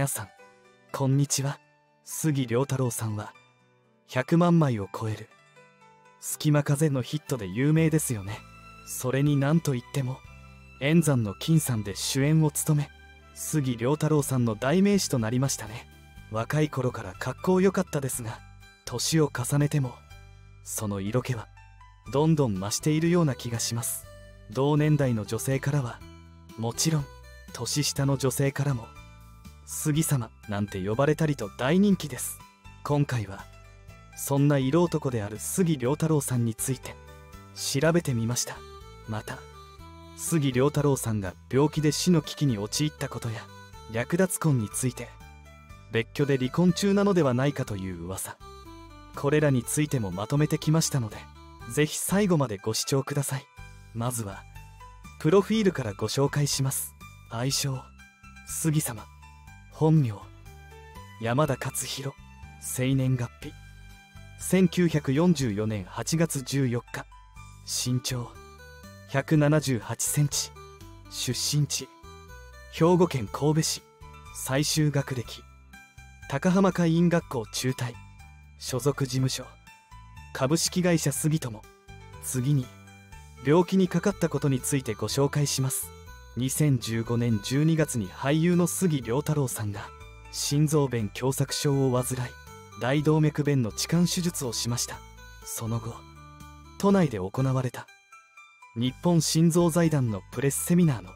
皆さんこんにちは。杉良太郎さんは100万枚を超える隙間風のヒットで有名ですよね。それになんといっても塩山の金さんで主演を務め、杉良太郎さんの代名詞となりましたね。若い頃からかっこよかったですが、年を重ねてもその色気はどんどん増しているような気がします。同年代の女性からはもちろん、年下の女性からも杉様なんて呼ばれたりと大人気です。今回はそんな色男である杉良太郎さんについて調べてみました。また杉良太郎さんが病気で死の危機に陥ったことや略奪婚について、別居で離婚中なのではないかという噂、これらについてもまとめてきましたので、是非最後までご視聴ください。まずはプロフィールからご紹介します。愛称杉様、本名山田勝弘、生年月日1944年8月14日、身長178センチ、出身地兵庫県神戸市、最終学歴高浜海院学校中退、所属事務所株式会社杉友。次に病気にかかったことについてご紹介します。2015年12月に俳優の杉良太郎さんが心臓弁狭窄症を患い、大動脈弁の置換手術をしました。その後都内で行われた日本心臓財団のプレスセミナーの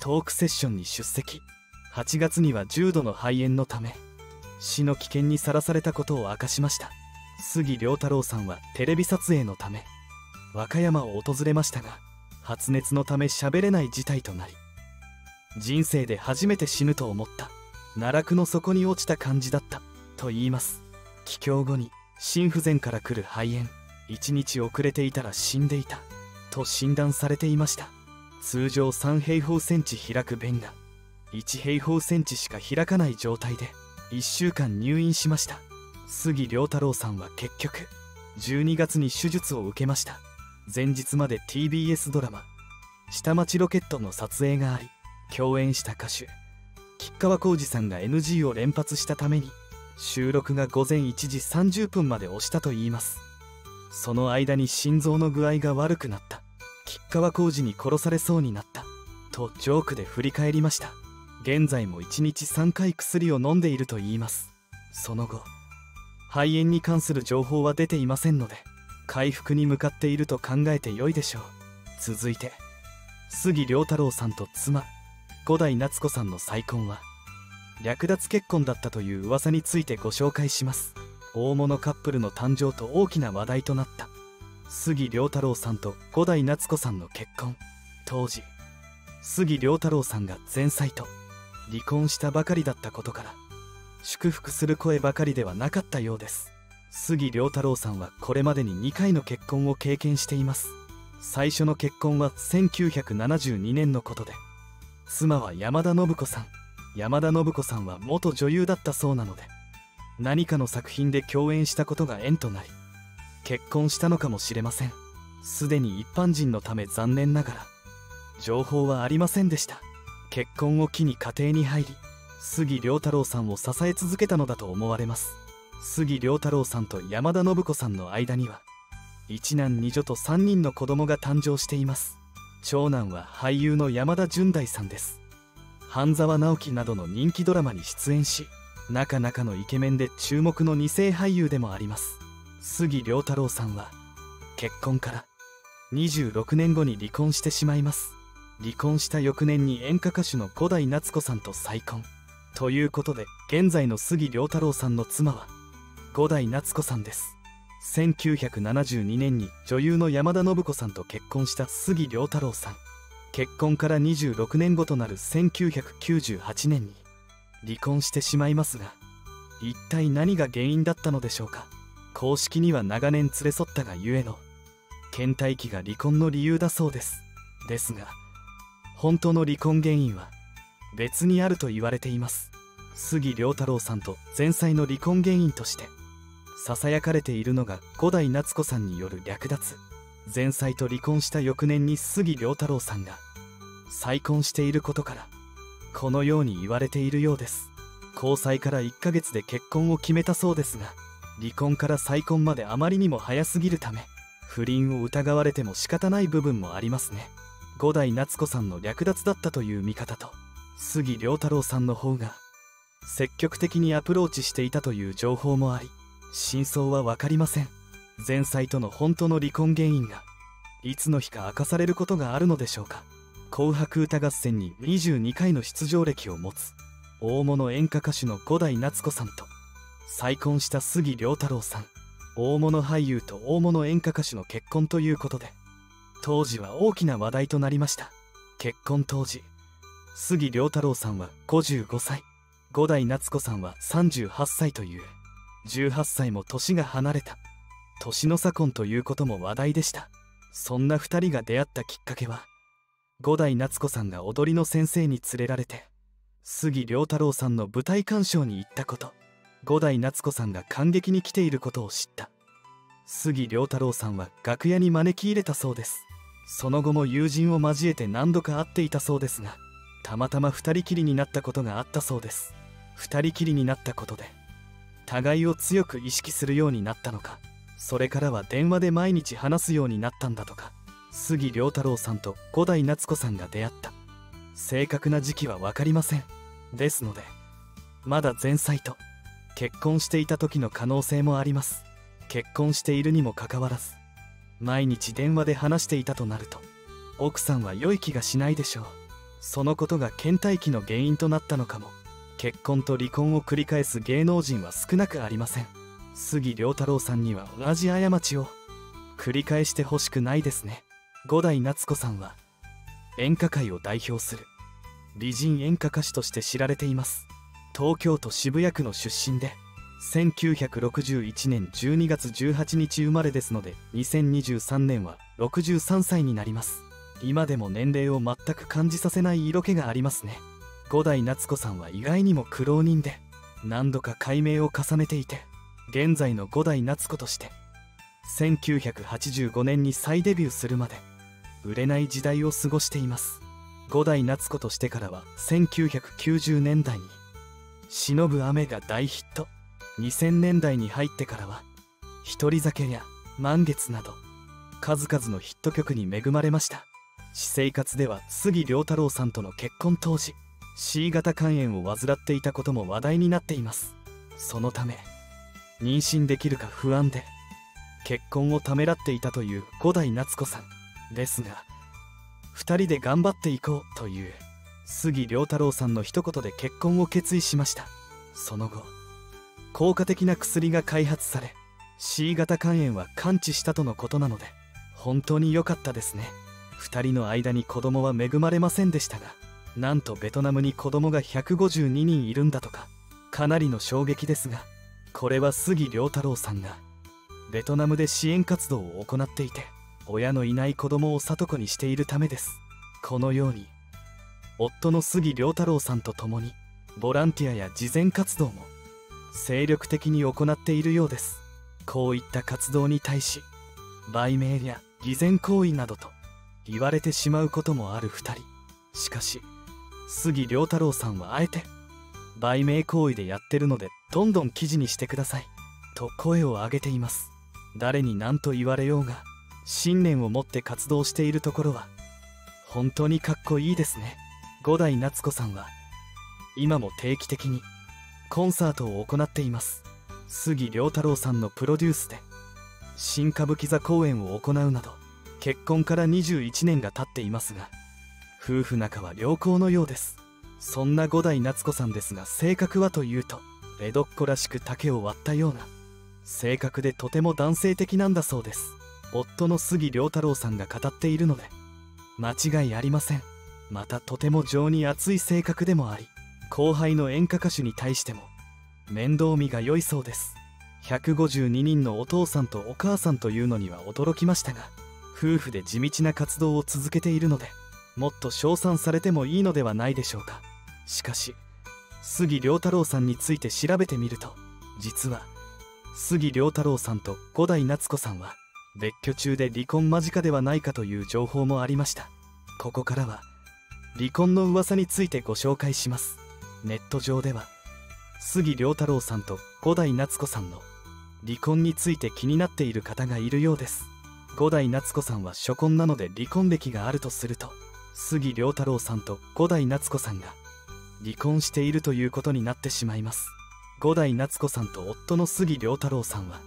トークセッションに出席。8月には重度の肺炎のため死の危険にさらされたことを明かしました。杉良太郎さんはテレビ撮影のため和歌山を訪れましたが、発熱のため喋れない事態となり、人生で初めて死ぬと思った、奈落の底に落ちた感じだったと言います。帰郷後に心不全から来る肺炎、1日遅れていたら死んでいたと診断されていました。通常3平方センチ開く弁が1平方センチしか開かない状態で1週間入院しました。杉良太郎さんは結局12月に手術を受けました。前日まで TBS ドラマ「下町ロケット」の撮影があり、共演した歌手吉川晃司さんが NG を連発したために収録が午前1時30分まで押したといいます。その間に心臓の具合が悪くなった、吉川晃司に殺されそうになったとジョークで振り返りました。現在も1日3回薬を飲んでいるといいます。その後肺炎に関する情報は出ていませんので、回復に向かっていると考えて良いでしょう。続いて杉良太郎さんと妻伍代夏子さんの再婚は略奪結婚だったという噂についてご紹介します。大物カップルの誕生と大きな話題となった杉良太郎さんと伍代夏子さんの結婚。当時杉良太郎さんが前妻と離婚したばかりだったことから、祝福する声ばかりではなかったようです。杉良太郎さんはこれまでに2回の結婚を経験しています。最初の結婚は1972年のことで、妻は山田信子さん。山田信子さんは元女優だったそうなので、何かの作品で共演したことが縁となり結婚したのかもしれません。すでに一般人のため残念ながら情報はありませんでした。結婚を機に家庭に入り、杉良太郎さんを支え続けたのだと思われます。杉良太郎さんと山田信子さんの間には一男二女と3人の子供が誕生しています。長男は俳優の山田純大さんです。半沢直樹などの人気ドラマに出演し、なかなかのイケメンで注目の2世俳優でもあります。杉良太郎さんは結婚から26年後に離婚してしまいます。離婚した翌年に演歌歌手の伍代夏子さんと再婚ということで、現在の杉良太郎さんの妻は伍代夏子さんです。1972年に女優の山田信子さんと結婚した杉良太郎さん、結婚から26年後となる1998年に離婚してしまいますが、一体何が原因だったのでしょうか。公式には長年連れ添ったがゆえの倦怠期が離婚の理由だそうです。ですが本当の離婚原因は別にあると言われています。杉良太郎さんと前妻の離婚原因としてささやかれているのが伍代夏子さんによる略奪。前妻と離婚した翌年に杉良太郎さんが再婚していることから、このように言われているようです。交際から1ヶ月で結婚を決めたそうですが、離婚から再婚まであまりにも早すぎるため、不倫を疑われても仕方ない部分もありますね。五代夏子さんの略奪だったという見方と、杉良太郎さんの方が積極的にアプローチしていたという情報もあり、真相は分かりません。前妻との本当の離婚原因がいつの日か明かされることがあるのでしょうか。紅白歌合戦に22回の出場歴を持つ大物演歌歌手の五代夏子さんと再婚した杉良太郎さん、大物俳優と大物演歌歌手の結婚ということで、当時は大きな話題となりました。結婚当時、杉良太郎さんは55歳、五代夏子さんは38歳という18歳も年が離れた年の差婚ということも話題でした。そんな2人が出会ったきっかけは、五代夏子さんが踊りの先生に連れられて杉良太郎さんの舞台鑑賞に行ったこと、五代夏子さんが観劇に来ていることを知った。杉良太郎さんは楽屋に招き入れたそうです。その後も友人を交えて何度か会っていたそうですが、たまたま2人きりになったことがあったそうです。2人きりになったことで互いを強く意識するようになったのか、それからは電話で毎日話すようになったんだとか。杉良太郎さんと五代夏子さんが出会った正確な時期は分かりません。ですので、まだ前妻と結婚していた時の可能性もあります。結婚しているにもかかわらず毎日電話で話していたとなると、奥さんは良い気がしないでしょう。そのことが倦怠期の原因となったのかも。結婚と離婚を繰り返す芸能人は少なくありません。杉良太郎さんには同じ過ちを繰り返してほしくないですね。五代夏子さんは演歌界を代表する美人演歌歌手として知られています。東京都渋谷区の出身で、1961年12月18日生まれですので、2023年は63歳になります。今でも年齢を全く感じさせない色気がありますね。五代夏子さんは意外にも苦労人で、何度か改名を重ねていて、現在の五代夏子として1985年に再デビューするまで売れない時代を過ごしています。五代夏子としてからは1990年代に「忍ぶ雨」が大ヒット、2000年代に入ってからは「独り酒」や「満月」など数々のヒット曲に恵まれました。私生活では杉良太郎さんとの結婚当時、 C 型肝炎を患っていたことも話題になっています。そのため妊娠できるか不安で結婚をためらっていたという五代夏子さんですが、2人で頑張っていこうという杉良太郎さんの一言で結婚を決意しました。その後、効果的な薬が開発され、 C 型肝炎は完治したとのことなので、本当に良かったですね。2人の間に子供は恵まれませんでしたが、なんとベトナムに子供が152人いるんだとか、かなりの衝撃ですが、これは杉良太郎さんがベトナムで支援活動を行っていて、親のいない子供を里子にしているためです。このように夫の杉良太郎さんと共にボランティアや慈善活動も精力的に行っているようです。こういった活動に対し売名や偽善行為などと言われてしまうこともある2人。しかし杉良太郎さんはあえて「売名行為でやってるのでどんどん記事にしてください」と声を上げています。誰に何と言われようが信念を持って活動しているところは本当にかっこいいですね。五代夏子さんは今も定期的にコンサートを行っています。杉良太郎さんのプロデュースで新歌舞伎座公演を行うなど、結婚から21年が経っていますが、夫婦仲は良好のようです。そんな五代夏子さんですが、性格はというと江戸っ子らしく竹を割ったような性格で、とても男性的なんだそうです。夫の杉良太郎さんが語っているので間違いありません。またとても情に厚い性格でもあり、後輩の演歌歌手に対しても面倒見が良いそうです。152人のお父さんとお母さんというのには驚きましたが、夫婦で地道な活動を続けているので、もっと称賛されてもいいのではないでしょうか。しかし杉良太郎さんについて調べてみると、実は杉良太郎さんと五代夏子さんは別居中で離婚間近ではないかという情報もありました。ここからは離婚の噂についてご紹介します。ネット上では杉良太郎さんと伍代夏子さんの離婚について気になっている方がいるようです。伍代夏子さんは初婚なので離婚歴があるとすると、杉良太郎さんと伍代夏子さんが離婚しているということになってしまいます。伍代夏子さんと夫の杉良太郎さんは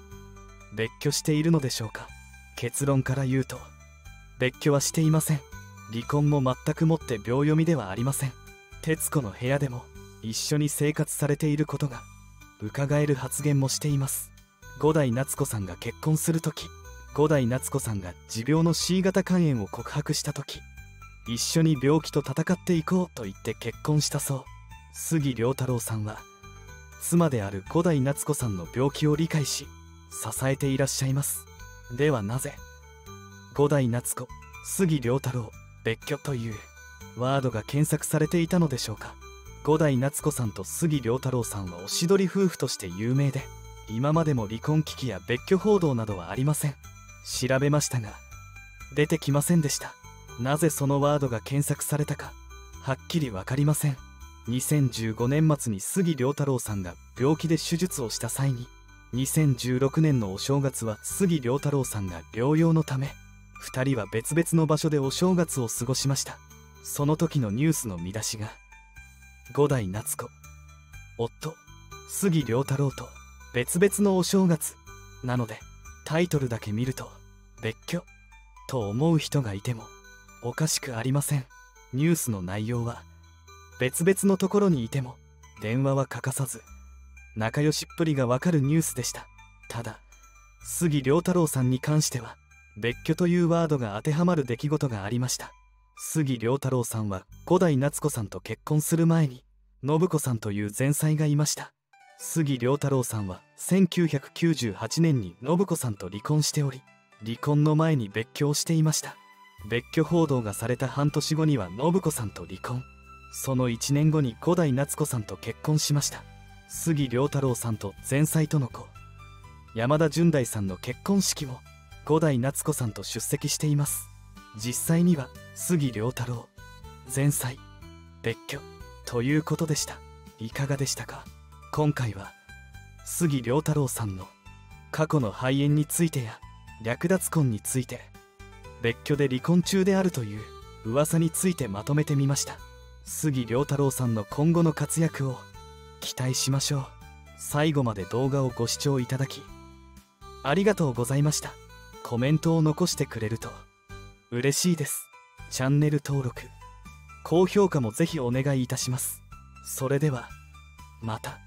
別居しているのでしょうか。結論から言うと、別居はしていません。離婚も全くもって秒読みではありません。徹子の部屋でも一緒に生活されていることが伺える発言もしています。伍代夏子さんが結婚するとき、伍代夏子さんが持病の C 型肝炎を告白したとき、一緒に病気と戦っていこうと言って結婚したそう。杉良太郎さんは妻である伍代夏子さんの病気を理解し支えていらっしゃいます。ではなぜ伍代夏子、杉良太郎別居というワードが検索されていたのでしょうか。伍代夏子さんと杉良太郎さんはおしどり夫婦として有名で、今までも離婚危機や別居報道などはありません。調べましたが出てきませんでした。なぜそのワードが検索されたかはっきり分かりません。2015年末に杉良太郎さんが病気で手術をした際に、2016年のお正月は杉良太郎さんが療養のため、2人は別々の場所でお正月を過ごしました。その時のニュースの見出しが、伍代夏子夫杉良太郎と別々のお正月なので、タイトルだけ見ると別居と思う人がいてもおかしくありません。ニュースの内容は、別々のところにいても電話は欠かさず仲良しっぷりがわかるニュースでした。ただ杉良太郎さんに関しては別居というワードが当てはまる出来事がありました。杉良太郎さんは伍代夏子さんと結婚する前に信子さんという前妻がいました。杉良太郎さんは1998年に信子さんと離婚しており、離婚の前に別居をしていました。別居報道がされた半年後には信子さんと離婚、その1年後に伍代夏子さんと結婚しました。杉良太郎さんと前妻との子山田純大さんの結婚式も伍代夏子さんと出席しています。実際には杉良太郎前妻別居ということでした。いかがでしたか。今回は杉良太郎さんの過去の肺炎についてや略奪婚について、別居で離婚中であるという噂についてまとめてみました。杉良太郎さんの今後の活躍を期待しましょう。最後まで動画をご視聴いただきありがとうございました。コメントを残してくれると嬉しいです。チャンネル登録、高評価もぜひお願いいたします。それではまた。